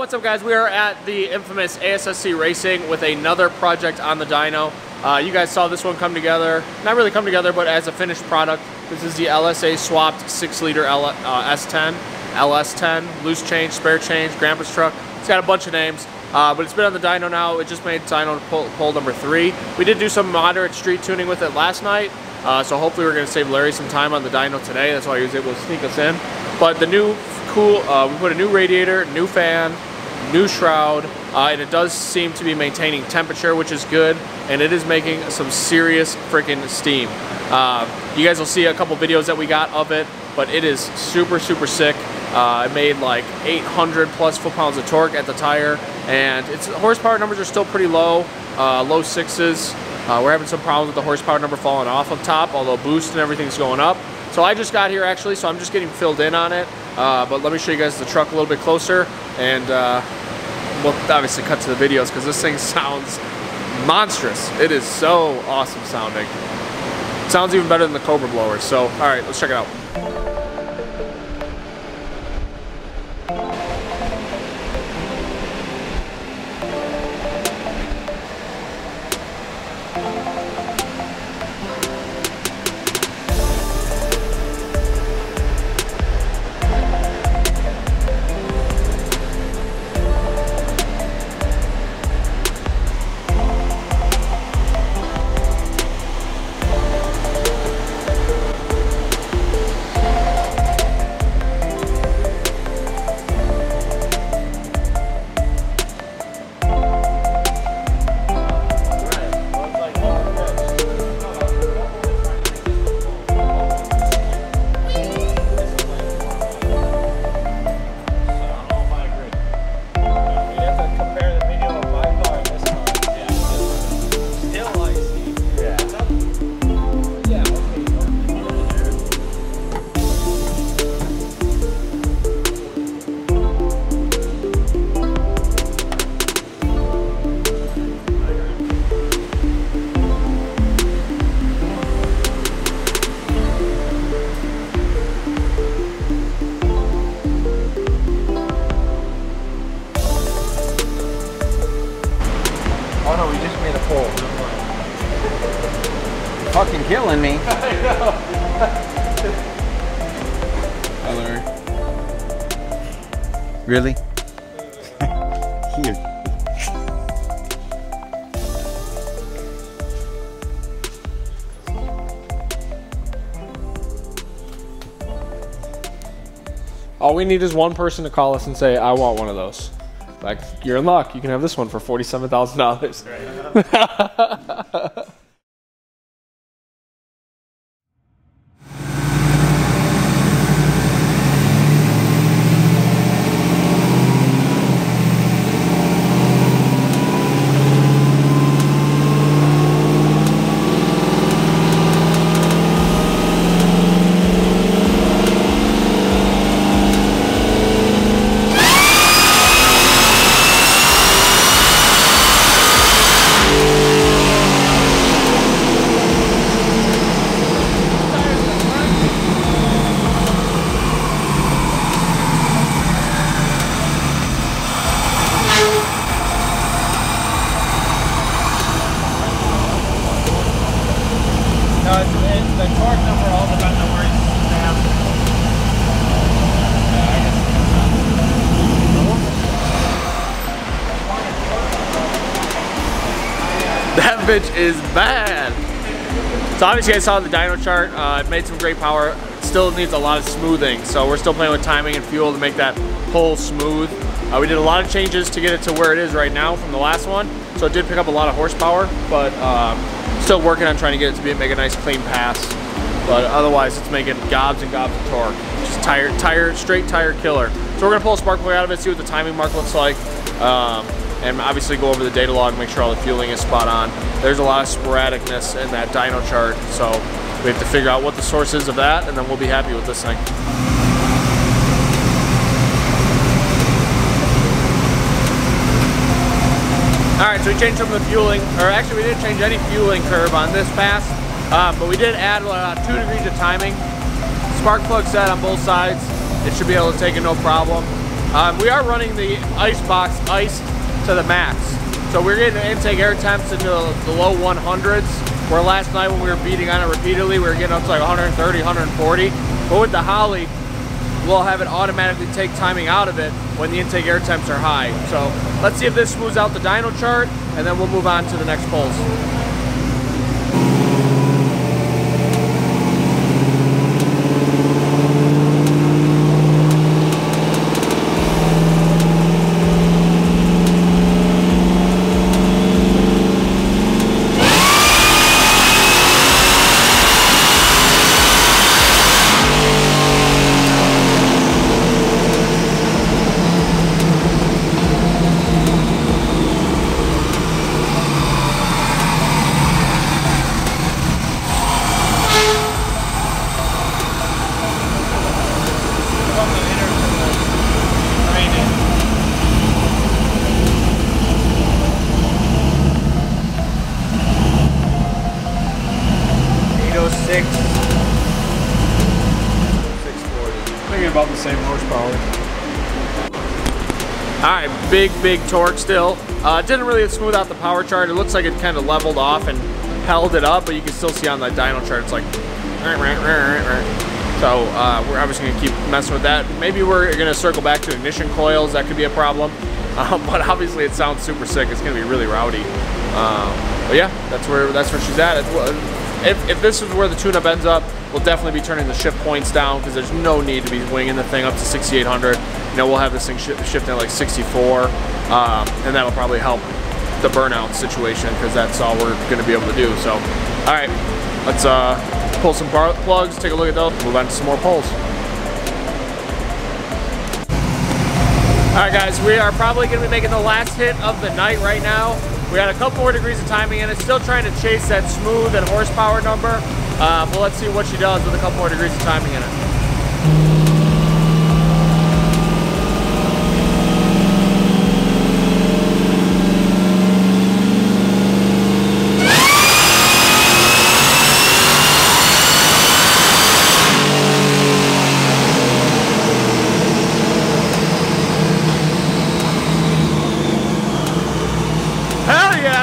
What's up, guys? We are at the infamous ASSC Racing with another project on the dyno. You guys saw this one come together, not really come together, but as a finished product. This is the LSA swapped 6-liter S10, LS10, loose change, spare change, grandpa's truck. It's got a bunch of names, but it's been on the dyno now. It just made dyno pull number 3. We did do some moderate street tuning with it last night, so hopefully we're going to save Larry some time on the dyno today. That's why he was able to sneak us in. But the new cool, we put a new radiator, new fan, new shroud, and it does seem to be maintaining temperature, which is good, and it is making some serious freaking steam. You guys will see a couple videos that we got of it, but it is super sick. It made like 800 plus foot-pounds of torque at the tire, and its horsepower numbers are still pretty low, low 6s. We're having some problems with the horsepower number falling off up top, although boost and everything's going up. So I just got here actually, so I'm just getting filled in on it. But let me show you guys the truck a little bit closer, and we'll obviously cut to the videos because this thing sounds monstrous. It is so awesome sounding. It sounds even better than the Cobra blower. So, all right, let's check it out. Fucking killing me. I know. Hello. Really? Here. All we need is one person to call us and say, I want one of those. Like, you're in luck. You can have this one for $47,000. Right. That bitch is bad. So obviously you guys saw the dyno chart, it made some great power. It still needs a lot of smoothing, so we're still playing with timing and fuel to make that pull smooth. We did a lot of changes to get it to where it is right now from the last one, so it did pick up a lot of horsepower, but still working on trying to get it to make a nice clean pass. But otherwise it's making gobs and gobs of torque. Just straight tire killer. So we're gonna pull a spark plug out of it, see what the timing mark looks like. And obviously go over the data log, make sure all the fueling is spot on. There's a lot of sporadicness in that dyno chart, so we have to figure out what the source is of that, and then we'll be happy with this thing. All right, so we changed some of the fueling, or actually we didn't change any fueling curve on this pass, but we did add about 2 degrees of timing. Spark plug set on both sides. It should be able to take it no problem. We are running the ice box iced to the max. So we're getting intake air temps into the low 100s, where last night when we were beating on it repeatedly, we were getting up to like 130, 140. But with the Holley, we'll have it automatically take timing out of it when the intake air temps are high. So let's see if this smooths out the dyno chart, and then we'll move on to the next pulse. About the same horsepower. Alright, big torque still. Didn't really smooth out the power chart. It looks like it kind of leveled off and held it up, but you can still see on the dyno chart it's like so we're obviously going to keep messing with that. Maybe we're going to circle back to ignition coils. That could be a problem, but obviously it sounds super sick. It's going to be really rowdy. But yeah, that's where she's at. If this is where the tune-up ends up, we'll definitely be turning the shift points down because there's no need to be winging the thing up to 6,800. You know, we'll have this thing shifting at like 64, and that'll probably help the burnout situation because that's all we're going to be able to do. So, all right, let's pull some plugs, take a look at those, move on to some more pulls. All right, guys, we are probably going to be making the last hit of the night right now. We had a couple more degrees of timing in it. Still trying to chase that smooth and horsepower number. But let's see what she does with a couple more degrees of timing in it.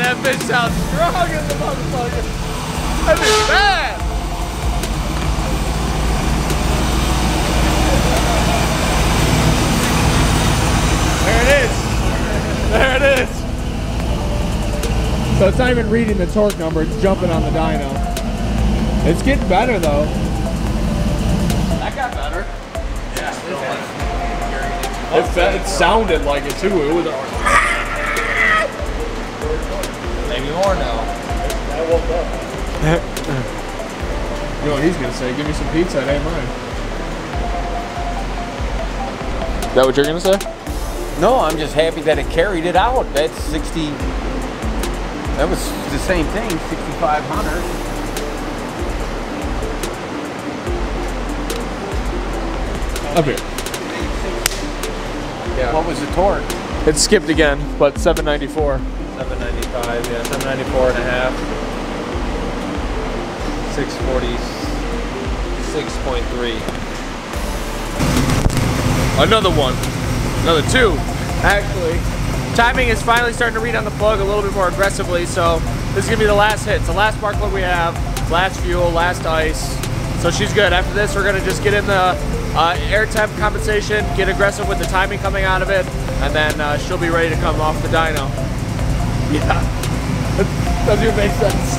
That sounds strong as a motherfucker. That is bad. There it is. So it's not even reading the torque number, it's jumping on the dyno. It's getting better though. That got better. Yeah, still it sounded like it too. It was a more now. I woke up. You know what he's gonna say? Give me some pizza, it ain't mine. Is that what you're gonna say? No, I'm just happy that it carried it out. That's 60. That was the same thing, 6,500. Up here. Yeah. What was the torque? It skipped again, but 794. 795, yeah, 794 and a half. 640, 6.3. Another one. Another two. Actually, timing is finally starting to read on the plug a little bit more aggressively, so this is going to be the last hit. It's the last spark plug we have, last fuel, last ice. So she's good. After this, we're going to just get in the air temp compensation, get aggressive with the timing coming out of it, and then she'll be ready to come off the dyno. Yeah, that doesn't make sense.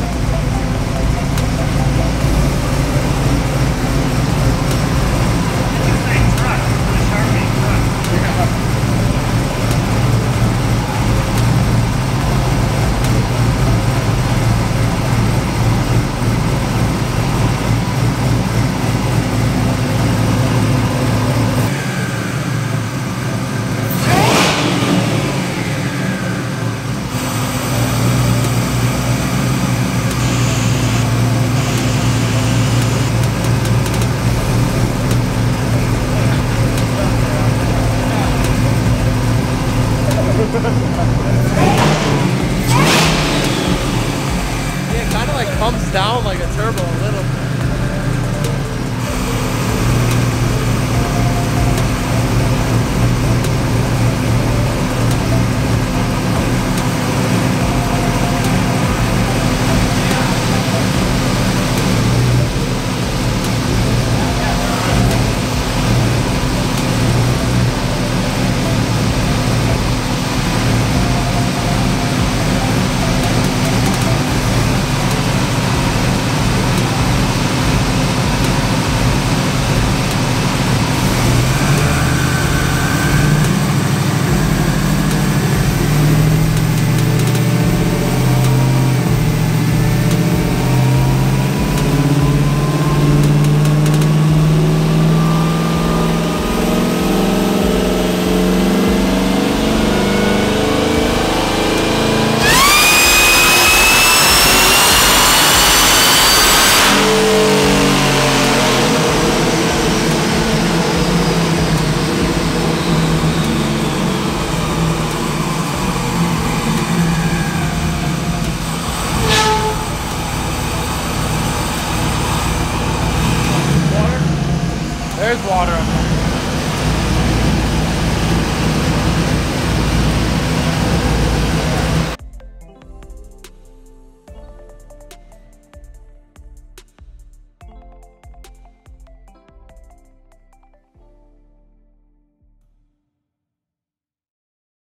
It kind of like pumps down like a turbo a little bit.